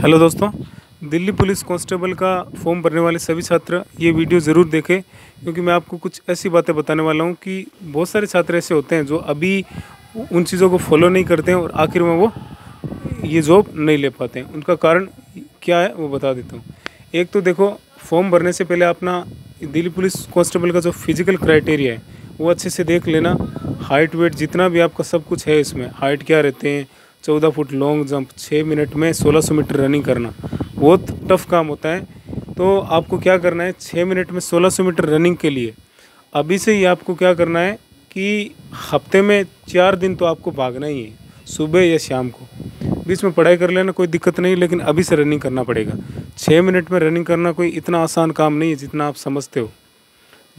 Hello दोस्तों, Delhi police constable का form भरने वाले सभी छात्र ये वीडियो ज़रूर देखें, क्योंकि मैं आपको कुछ ऐसी बातें बताने वाला हूँ कि बहुत सारे छात्र ऐसे होते हैं जो अभी उन चीज़ों को फॉलो नहीं करते हैं और आखिर में वो ये जॉब नहीं ले पाते हैं। उनका कारण क्या है वो बता देता हूँ। एक तो देखो, फॉर्म भरने से पहले अपना दिल्ली पुलिस कांस्टेबल का जो फिजिकल क्राइटेरिया है वो अच्छे से देख लेना। हाइट वेट जितना भी आपका सब कुछ है इसमें, हाइट क्या रहते हैं, 14 फुट लॉन्ग जंप, 6 मिनट में 1600 मीटर रनिंग करना, बहुत टफ काम होता है। तो आपको क्या करना है, 6 मिनट में 1600 मीटर रनिंग के लिए अभी से ही आपको क्या करना है कि हफ्ते में 4 दिन तो आपको भागना ही है, सुबह या शाम को। बीच में पढ़ाई कर लेना, कोई दिक्कत नहीं, लेकिन अभी से रनिंग करना पड़ेगा। 6 मिनट में रनिंग करना कोई इतना आसान काम नहीं है जितना आप समझते हो।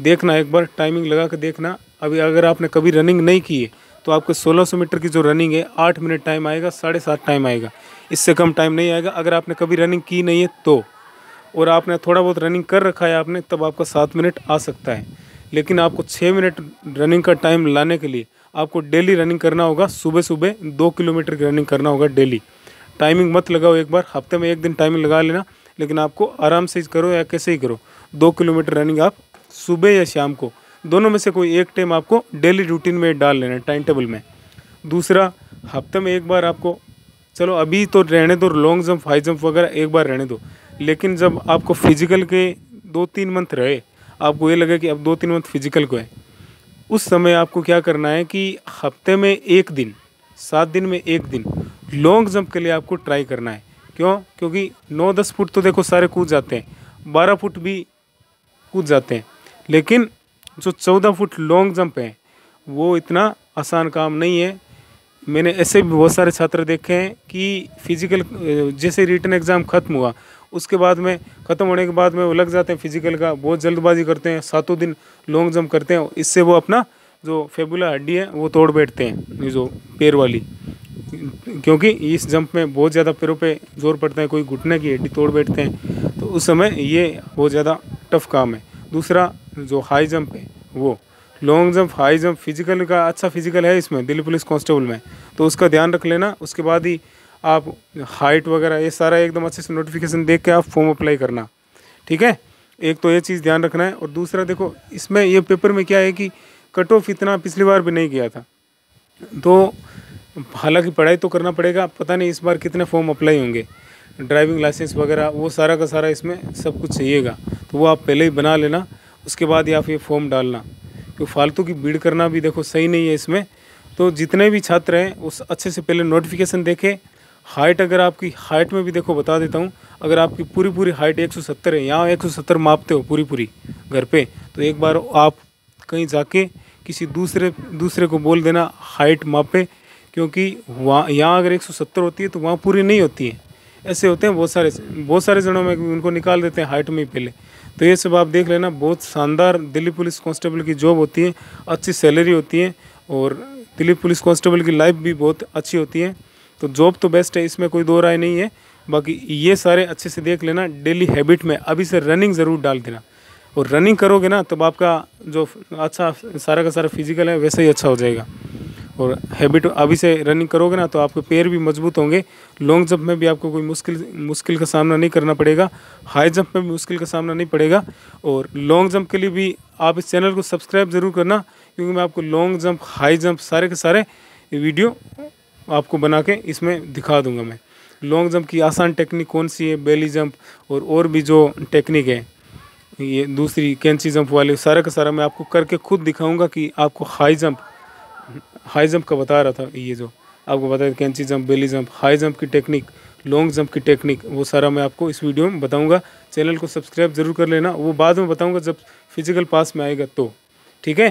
देखना एक बार टाइमिंग लगा कर देखना। अभी अगर आपने कभी रनिंग नहीं की है तो आपके 1600 मीटर की जो रनिंग है 8 मिनट टाइम आएगा, 7.5 टाइम आएगा, इससे कम टाइम नहीं आएगा। अगर आपने कभी रनिंग की नहीं है तो, और आपने थोड़ा बहुत रनिंग कर रखा है आपने, तब आपका 7 मिनट आ सकता है। लेकिन आपको 6 मिनट रनिंग का टाइम लाने के लिए आपको डेली रनिंग करना होगा। सुबह सुबह 2 किलोमीटर की रनिंग करना होगा डेली। टाइमिंग मत लगाओ, एक बार हफ्ते में 1 दिन टाइमिंग लगा लेना, लेकिन आपको आराम से करो या कैसे ही करो, 2 किलोमीटर रनिंग आप सुबह या शाम को, दोनों में से कोई एक टाइम आपको डेली रूटीन में डाल लेना है, टाइम टेबल में। दूसरा, हफ्ते में एक बार आपको, चलो अभी तो रहने दो लॉन्ग जंप, हाई जंप वगैरह एक बार रहने दो, लेकिन जब आपको फिजिकल के 2-3 मंथ रहे, आपको ये लगे कि अब 2-3 मंथ फिजिकल को है, उस समय आपको क्या करना है कि हफ्ते में 1 दिन, 7 दिन में 1 दिन लॉन्ग जंप के लिए आपको ट्राई करना है। क्यों? क्योंकि 9-10 फुट तो देखो सारे कूद जाते हैं, 12 फुट भी कूद जाते हैं, लेकिन जो 14 फुट लॉन्ग जंप है वो इतना आसान काम नहीं है। मैंने ऐसे भी बहुत सारे छात्र देखे हैं कि फिजिकल, जैसे रिटन एग्ज़ाम ख़त्म हुआ उसके बाद में, ख़त्म होने के बाद में वो लग जाते हैं फिजिकल का, बहुत जल्दबाजी करते हैं, 7 दिन लॉन्ग जंप करते हैं। इससे वो अपना जो फेबुला हड्डी है वो तोड़ बैठते हैं, जो पैर वाली, क्योंकि इस जंप में बहुत ज़्यादा पैरों पे जोर पड़ता है, कोई घुटने की हड्डी तोड़ बैठते हैं। तो उस समय ये बहुत ज़्यादा टफ काम है। दूसरा, जो हाई जंप है वो, long jump, high jump, physical का अच्छा फिजिकल है इसमें दिल्ली पुलिस कांस्टेबल में, तो उसका ध्यान रख लेना। उसके बाद ही आप हाइट वगैरह ये सारा एकदम अच्छे से नोटिफिकेशन देख के आप फॉर्म अप्लाई करना, ठीक है। एक तो ये चीज़ ध्यान रखना है। और दूसरा देखो, इसमें ये पेपर में क्या है कि कट ऑफ इतना पिछली बार भी नहीं गया था, तो हालांकि पढ़ाई तो करना पड़ेगा। पता नहीं इस बार कितने फॉर्म अप्लाई होंगे, ड्राइविंग लाइसेंस वगैरह वो सारा का सारा इसमें सब कुछ चाहिएगा, तो वो आप पहले ही बना लेना, उसके बाद ही आप ये फॉर्म डालना। क्यों फालतू की भीड़ करना भी देखो सही नहीं है इसमें। तो जितने भी छात्र हैं उस अच्छे से पहले नोटिफिकेशन देखें। हाइट, अगर आपकी हाइट में भी देखो बता देता हूँ, अगर आपकी पूरी हाइट 170 है, यहाँ 170 मापते हो पूरी घर पे, तो एक बार आप कहीं जाके किसी दूसरे को बोल देना हाइट मापे, क्योंकि वहाँ यहाँ अगर 170 होती है तो वहाँ पूरी नहीं होती है। ऐसे होते हैं बहुत सारे जनों में, उनको निकाल देते हैं हाइट में ही पहले। तो ये सब आप देख लेना। बहुत शानदार दिल्ली पुलिस कांस्टेबल की जॉब होती है, अच्छी सैलरी होती है, और दिल्ली पुलिस कांस्टेबल की लाइफ भी बहुत अच्छी होती है। तो जॉब तो बेस्ट है, इसमें कोई दो राय नहीं है। बाकी ये सारे अच्छे से देख लेना। डेली हैबिट में अभी से रनिंग ज़रूर डाल देना, और रनिंग करोगे ना तब आपका जो अच्छा सारा का सारा फिजिकल है वैसे ही अच्छा हो जाएगा। और हैबिट अभी से रनिंग करोगे ना तो आपके पैर भी मजबूत होंगे, लॉन्ग जंप में भी आपको कोई मुश्किल का सामना नहीं करना पड़ेगा, हाई जंप में भी मुश्किल का सामना नहीं पड़ेगा। और लॉन्ग जंप के लिए भी आप इस चैनल को सब्सक्राइब ज़रूर करना, क्योंकि मैं आपको लॉन्ग जंप, हाई जंप सारे के सारे वीडियो आपको बना के इसमें दिखा दूँगा। मैं लॉन्ग जंप की आसान टेक्निक कौन सी है, बेली जंप और भी जो टेक्निक है, ये दूसरी कैंची जंप वाले, सारा का सारा मैं आपको करके खुद दिखाऊँगा कि आपको हाई जंप का बता रहा था, ये जो आपको बताया कैंची jump, belly jump, high jump की टेक्निक, लॉन्ग जंप की टेक्निक, वो सारा मैं आपको इस वीडियो में बताऊंगा। चैनल को सब्सक्राइब ज़रूर कर लेना, वो बाद में बताऊंगा जब फिजिकल पास में आएगा तो, ठीक है।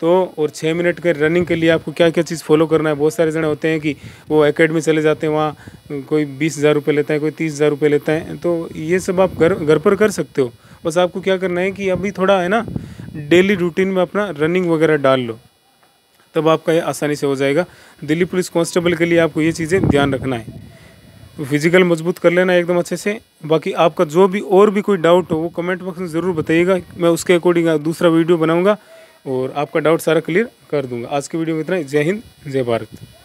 तो और 6 मिनट के रनिंग के लिए आपको क्या क्या चीज़ फॉलो करना है। बहुत सारे जने होते हैं कि वो एकेडमी चले जाते हैं, वहाँ कोई 20,000 रुपये लेता है, कोई 30,000 रुपये लेता है। तो ये सब आप घर पर कर सकते हो। बस आपको क्या करना है कि अभी थोड़ा है ना डेली रूटीन में अपना रनिंग वगैरह डाल लो, तब आपका ये आसानी से हो जाएगा। दिल्ली पुलिस कांस्टेबल के लिए आपको ये चीज़ें ध्यान रखना है। फिजिकल मजबूत कर लेना एकदम अच्छे से। बाकी आपका जो भी और भी कोई डाउट हो वो कमेंट बॉक्स में ज़रूर बताइएगा, मैं उसके अकॉर्डिंग दूसरा वीडियो बनाऊंगा और आपका डाउट सारा क्लियर कर दूंगा। आज के वीडियो में इतना ही। जय हिंद, जय भारत।